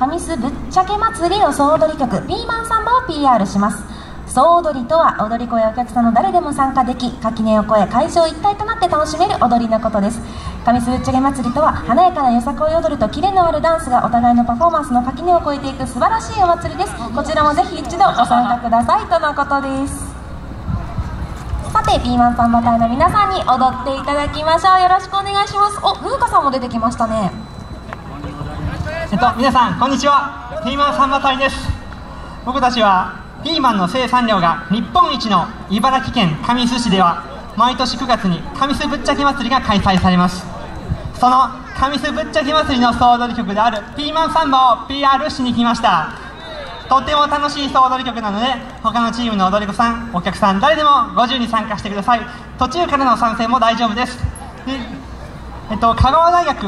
神栖ぶっちゃけ祭りの総踊り曲ピーマンサンバを PR します。総踊りとは踊り子やお客さんの誰でも参加でき、垣根を越え会場一体となって楽しめる踊りのことです。神栖ぶっちゃけ祭りとは、華やかなよさこい踊るとキレのあるダンスがお互いのパフォーマンスの垣根を越えていく素晴らしいお祭りです。こちらもぜひ一度ご参加くださいとのことです。さて、ピーマンサンバ隊の皆さんに踊っていただきましょう。よろしくお願いします。お、風花さんも出てきましたね。皆さんこんにちは、ピーマンサンバ隊です。僕たちはピーマンの生産量が日本一の茨城県神栖市では、毎年9月に神栖ぶっちゃけ祭りが開催されます。その神栖ぶっちゃけ祭りの総踊り曲であるピーマンサンバを PR しに来ました。とても楽しい総踊り曲なので、他のチームの踊り子さん、お客さん、誰でもご自由に参加してください。途中からの参戦も大丈夫です。で、香川大学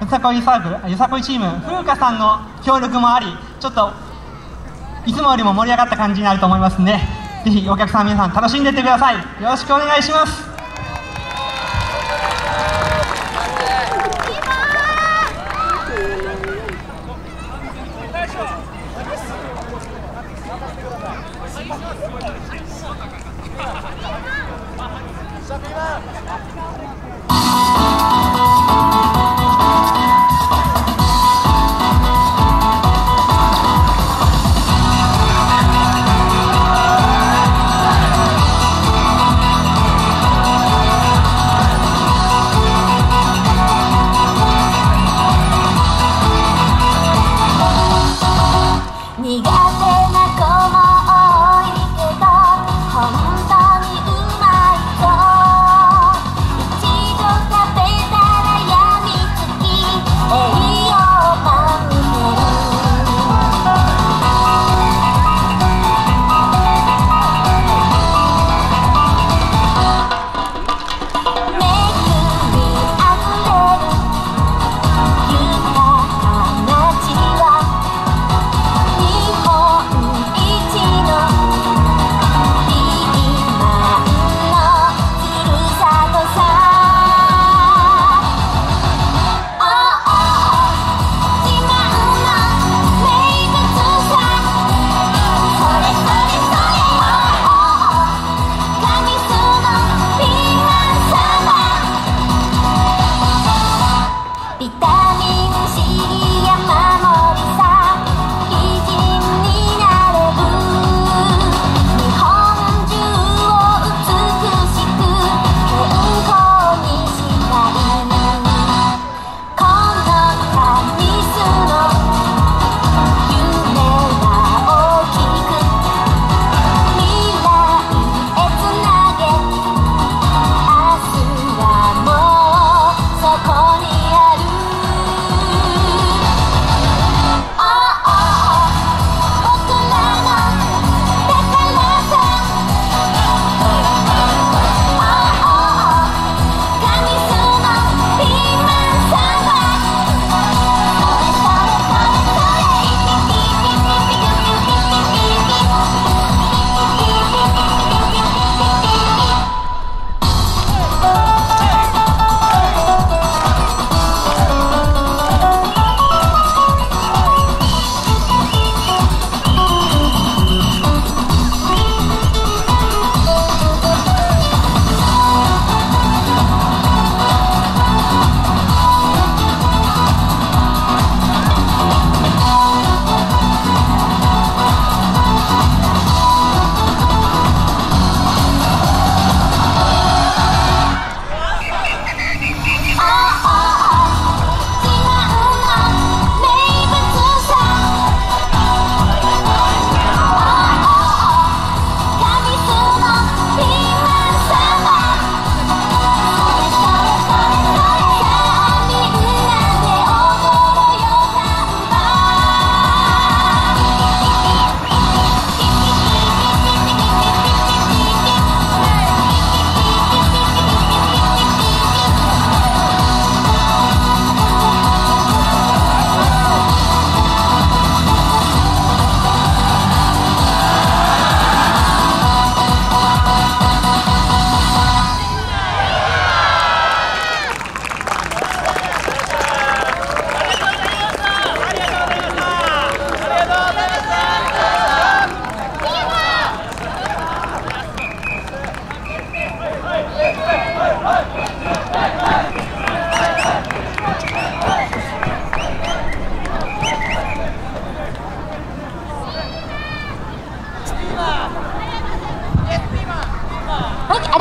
よさこいサークル、よさこいチーム風花さんの協力もあり、ちょっといつもよりも盛り上がった感じになると思いますので、ぜひお客さん皆さん楽しんでいってください。よろしくお願いします。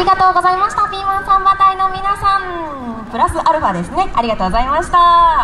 りがとうございました。ピーマンサンバ隊の皆さん、プラスアルファですね。ありがとうございました。